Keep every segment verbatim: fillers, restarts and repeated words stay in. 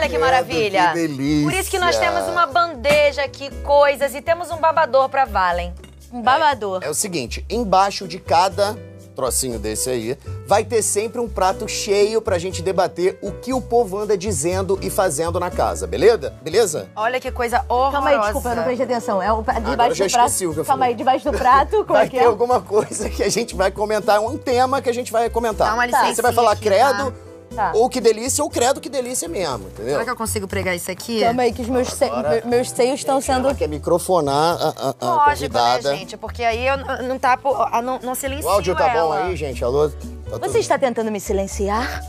Olha que maravilha. Que delícia. Por isso que nós temos uma bandeja aqui, coisas, e temos um babador pra Valen. Um babador. É, é o seguinte, embaixo de cada trocinho desse aí, vai ter sempre um prato cheio pra gente debater o que o povo anda dizendo e fazendo na casa, beleza? Beleza? Olha que coisa horrorosa. Calma aí, desculpa, eu não prestei atenção. É o pra... debaixo Agora eu já do prato. O que eu Calma aí, debaixo do prato, como é que é? Vai ter alguma coisa que a gente vai comentar, um tema que a gente vai comentar. Dá uma licença. Você vai falar credo, tá. Ou que delícia, ou credo que delícia mesmo, entendeu? Será que eu consigo pregar isso aqui? Calma aí, que os meus, Agora, se... meus seios estão sendo... Ela quer microfonar a, a, a Lógico, convidada. Né, gente? Porque aí eu não tapo, não, não silencio ela. O áudio tá ela. bom aí, gente? Alô? Tá tudo... Você está tentando me silenciar?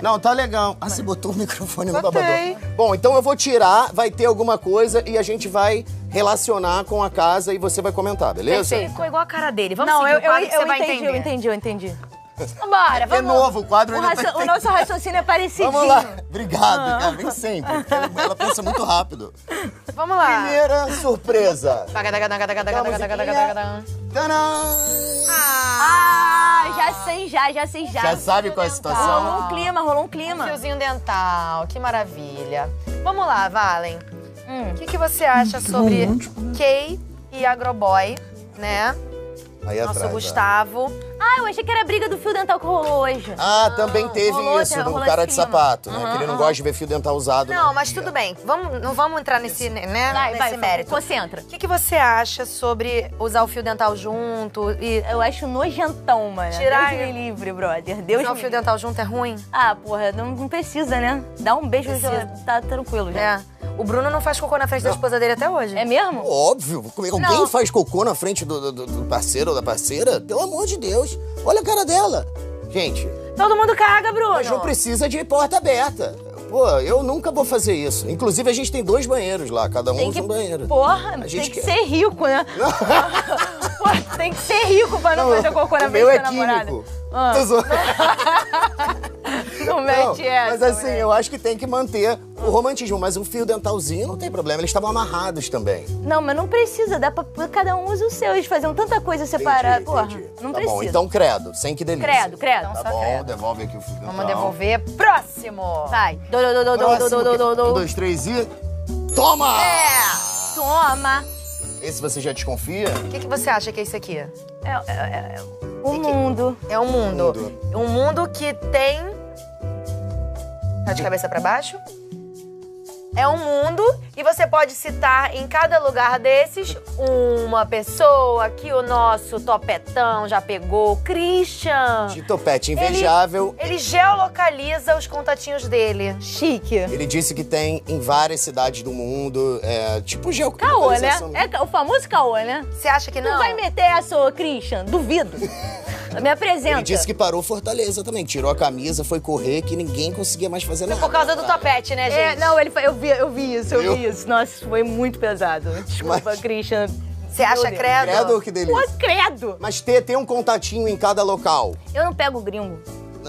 Não, tá legal. Ah, você botou o microfone Botei. no babador. Bom, então eu vou tirar, vai ter alguma coisa e a gente vai relacionar com a casa e você vai comentar, beleza? Perfeito. Ficou igual a cara dele. Vamos não, seguir eu, o quadro eu, que você eu vai entendi, entender. Eu entendi, eu entendi, eu entendi. Bora, vamos. É novo, o quadro o, raci... tá... o nosso raciocínio é parecidinho. Vamos lá. Obrigado, cara. Nem sempre. Ela, ela pensa muito rápido. Vamos lá. Primeira surpresa. Ah, já sei já, já sei já. Já sabe qual é a situação? Rolou um clima, rolou um clima. Um fiozinho dental, que maravilha. Vamos lá, Valen. Hum. O que, que você acha sobre Kay e Agroboy, né? Aí Nosso atrás, Gustavo. Ó. Ah, eu achei que era a briga do fio dental que rolou hoje. Ah, ah também teve rolou, isso, do cara de sapato, né? Uhum, que ele não uhum. gosta de ver fio dental usado. Não, mas dia. tudo bem. Vamos, não vamos entrar nesse, né, vai, nesse vai, mérito. Concentra. O que, que você acha sobre usar o fio dental junto? E... Eu acho nojentão, mano. Tirar Deus me livre, brother. Deus usar o fio dental junto é ruim? Ah, porra, não, não precisa, né? Dá um beijo, e tá tranquilo já. É. O Bruno não faz cocô na frente não. da esposa dele até hoje. É mesmo? Óbvio. Alguém não. faz cocô na frente do, do, do parceiro ou da parceira? Pelo amor de Deus. Olha a cara dela. Gente... Todo mundo caga, Bruno. Mas não precisa de porta aberta. Pô, eu nunca vou fazer isso. Inclusive, a gente tem dois banheiros lá. Cada um tem que, usa um banheiro. Porra, a gente tem que quer. ser rico, né? Pô, tem que ser rico pra não, não fazer cocô na frente da namorada. O meu é químico. Ah. Não mete essa. Mas assim, mulher. eu acho que tem que manter o romantismo, mas o fio dentalzinho não tem problema, eles estavam amarrados também. Não, mas não precisa, dá pra cada um usa o seu, eles faziam tanta coisa separada, porra, entendi. não tá precisa. Bom, então credo, sem que delícia. Credo, credo. Tá bom, credo. Devolve aqui o fio dental. Vamos devolver. Próximo. Vai. Do, do, do, do, do, do, do, do. Um, dois, três e... Toma! É, toma. Esse você já desconfia? O que, que você acha que é isso aqui? É... é, é, é... O mundo. É um mundo. mundo. Um mundo que tem... Tá de cabeça pra baixo? É um mundo e você pode citar em cada lugar desses uma pessoa que o nosso topetão já pegou. Christian! De topete invejável. Ele, ele geolocaliza os contatinhos dele. Chique. Ele disse que tem em várias cidades do mundo, é, tipo geolocalização. Caô, né? É o famoso caô, né? Você acha que não? Não vai meter essa, ô Christian. Duvido. Me apresenta. Ele disse que parou Fortaleza também, tirou a camisa, foi correr, que ninguém conseguia mais fazer nada. Por causa do topete, né, gente? É, não, ele, eu, vi, eu vi isso, eu, eu vi isso. Nossa, foi muito pesado. Desculpa, Mas... Christian. Você acha credo? Credo ou que delícia? Pô, credo! Mas ter, ter um contatinho em cada local. Eu não pego gringo.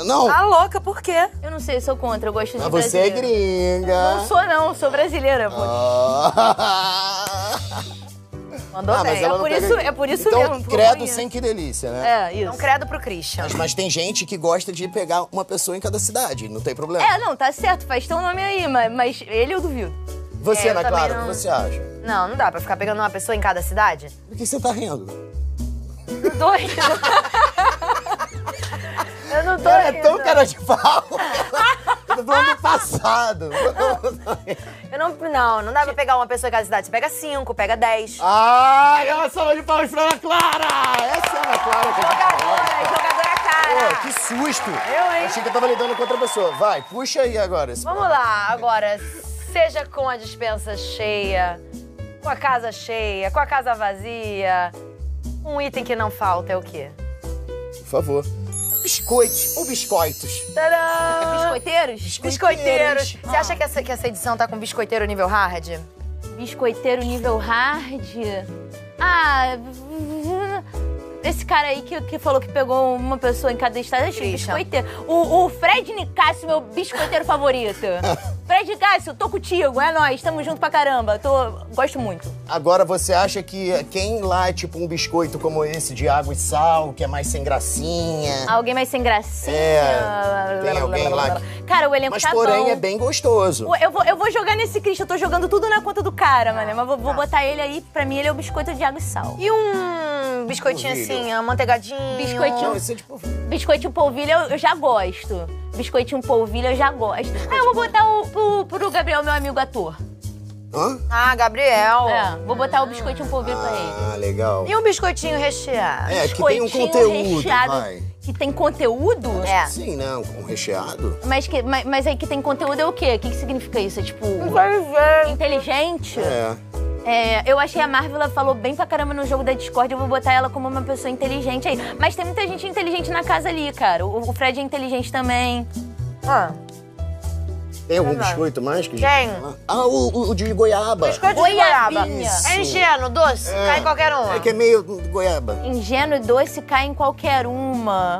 Não? Tá louca, por quê? Eu não sei, sou contra, eu gosto de Mas você é gringa. Não sou não, sou brasileira, pô. Oh. Mandou ah, mas ela é, por pega... isso, é por isso então, mesmo. Credo é. sem que delícia, né? É, isso. Então credo pro Christian. Mas, mas tem gente que gosta de pegar uma pessoa em cada cidade, não tem problema. É, não, tá certo, faz teu nome aí, mas, mas ele eu duvido. Você, é, Ana Clara, não... o que você acha? Não, não dá pra ficar pegando uma pessoa em cada cidade. Do que você tá rindo? Eu tô rindo. Eu não tô é, rindo. É tão cara de pau. Do ano passado. Eu não, não, não dá pra pegar uma pessoa em cada cidade. Você pega cinco, pega dez. Ai, uma salva de palmas pra Ana Clara! Essa é a Ana Clara. Jogadora, jogadora cara. Pô, que susto. Eu, hein? Achei que eu tava lidando com outra pessoa. Vai, puxa aí agora. Vamos problema. lá, agora. Seja com a despensa cheia, com a casa cheia, com a casa vazia. Um item que não falta é o quê? Por favor. Biscoitos ou biscoitos? Tadã! Biscoiteiros? Biscoiteiros. Biscoiteiros. Você ah. acha que essa, que essa edição tá com biscoiteiro nível hard? Biscoiteiro nível hard? Ah... Esse cara aí que, que falou que pegou uma pessoa em cada estado, acho que biscoiteiro. O, o Fred Nicácio, meu biscoiteiro favorito. Fred Nicácio, tô contigo, é nóis, tamo junto pra caramba, tô... gosto muito. Agora, você acha que quem lá é tipo um biscoito como esse de água e sal, que é mais sem gracinha? Alguém mais sem gracinha? É, tem alguém lá. Cara, o elenco tá bom. Mas porém é bem gostoso. Eu vou, eu vou jogar nesse Christian, eu tô jogando tudo na conta do cara, mano, mas vou, vou botar ele aí, pra mim ele é o biscoito de água e sal. E um biscoitinho assim, amanteigadinho? Biscoitinho... Não, esse é de polvilho. Biscoitinho polvilho eu, eu já gosto. Biscoitinho polvilho eu já gosto. Ah, eu vou botar o, pro, pro Gabriel, meu amigo ator. Hã? Ah, Gabriel. É, vou botar o biscoitinho polvilho ah, pra ele. Ah, legal. E um biscoitinho recheado. É, que tem um conteúdo, recheado, vai. Que tem conteúdo? É. Sim, não, com um recheado. Mas, que, mas, mas aí que tem conteúdo é o quê? O que, que significa isso? É tipo... Inteligente. Inteligente? É. É, eu achei a Marvel, ela falou bem pra caramba no jogo da Discord, eu vou botar ela como uma pessoa inteligente aí. Mas tem muita gente inteligente na casa ali, cara. O, o Fred é inteligente também. Ah. Tem algum biscoito mais? Que tem. Ah, o, o de goiaba. Biscoito de goiaba. Isso. É ingênuo, doce, é. Cai em qualquer uma. É que é meio goiaba. Ingênuo e doce, cai em qualquer uma.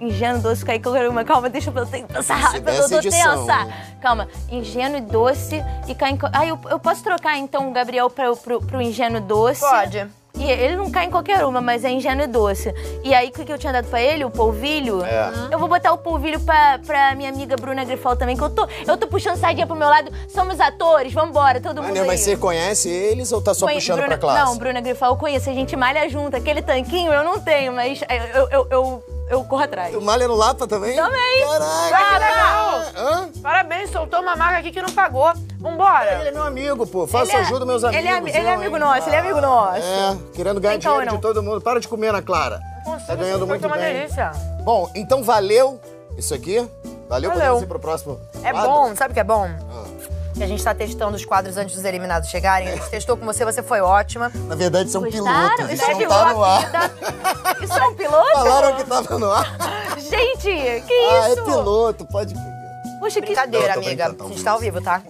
Ingênuo, doce, cai em qualquer uma. Calma, deixa eu pensar rápido, eu tô tensa. Calma. Ingênuo e doce e cai em... Ah, eu, eu posso trocar, então, o Gabriel pra, pro, pro ingênuo doce? Pode. E ele não cai em qualquer uma, mas é ingênuo e doce. E aí, o que eu tinha dado pra ele? O polvilho? É. Eu vou botar o polvilho pra, pra minha amiga Bruna Grifal também, que eu tô, eu tô puxando sardinha pro meu lado. Somos atores, vambora, todo mundo. Mas, mas você conhece eles ou tá só conhe... puxando Bruna... pra classe? Não, Bruna Grifal eu conheço, a gente malha junto. Aquele tanquinho eu não tenho, mas eu... eu, eu... Eu corro atrás. Tu malha no Lapa também? Também! Caraca! Caraca. Hã? Parabéns, soltou uma marca aqui que não pagou. Vambora! Ele é meu amigo, pô. Faça é, ajuda meus amigos. Ele é, ele é amigo aí. nosso, ele é amigo nosso. É, querendo ganhar então, dinheiro de todo mundo. Para de comer, Ana Clara. Não consigo, tá ganhando muito uma bem. Delícia. Bom, então valeu isso aqui. Valeu, valeu. Podemos ir pro próximo É quadro. Bom, sabe o que é bom? Ah. Que a gente tá testando os quadros antes dos eliminados chegarem. A gente testou com você, você foi ótima. Na verdade, são Gostaram? pilotos. Isso é não piloto? tá no ar. Isso é um piloto? Falaram que tava no ar. Gente, que ah, isso? Ah, é piloto, pode pegar. Poxa, que... Brincadeira, não, amiga. A gente tá ao vivo, tá?